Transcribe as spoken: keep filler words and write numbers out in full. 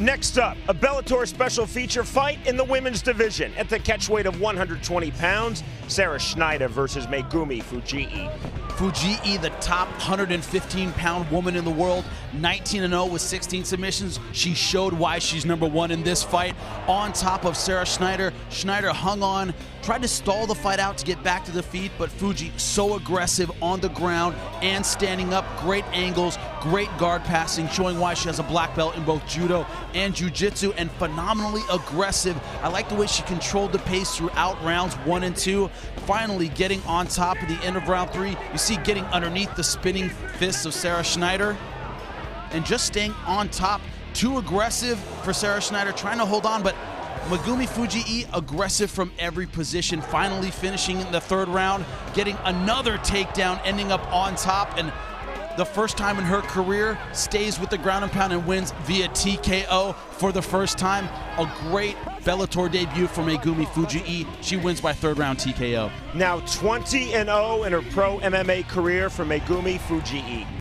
Next up, a Bellator special feature fight in the women's division at the catchweight of one hundred twenty pounds, Sarah Schneider versus Megumi Fujii. Fujii, the top one hundred fifteen pound woman in the world, nineteen and oh with sixteen submissions. She showed why she's number one in this fight. On top of Sarah Schneider, Schneider hung on, tried to stall the fight out to get back to the feet, but Fujii so aggressive on the ground and standing up, great angles, great guard passing, showing why she has a black belt in both judo and jiu-jitsu, and phenomenally aggressive. I like the way she controlled the pace throughout rounds one and two, finally getting on top at the end of round three. You see getting underneath the spinning fists of Sarah Schneider and just staying on top. Too aggressive for Sarah Schneider, trying to hold on, but Megumi Fujii aggressive from every position, finally finishing in the third round, getting another takedown, ending up on top, and the first time in her career, stays with the ground and pound and wins via T K O for the first time. A great Bellator debut for Megumi Fujii. She wins by third round T K O. Now twenty and oh in her pro M M A career for Megumi Fujii.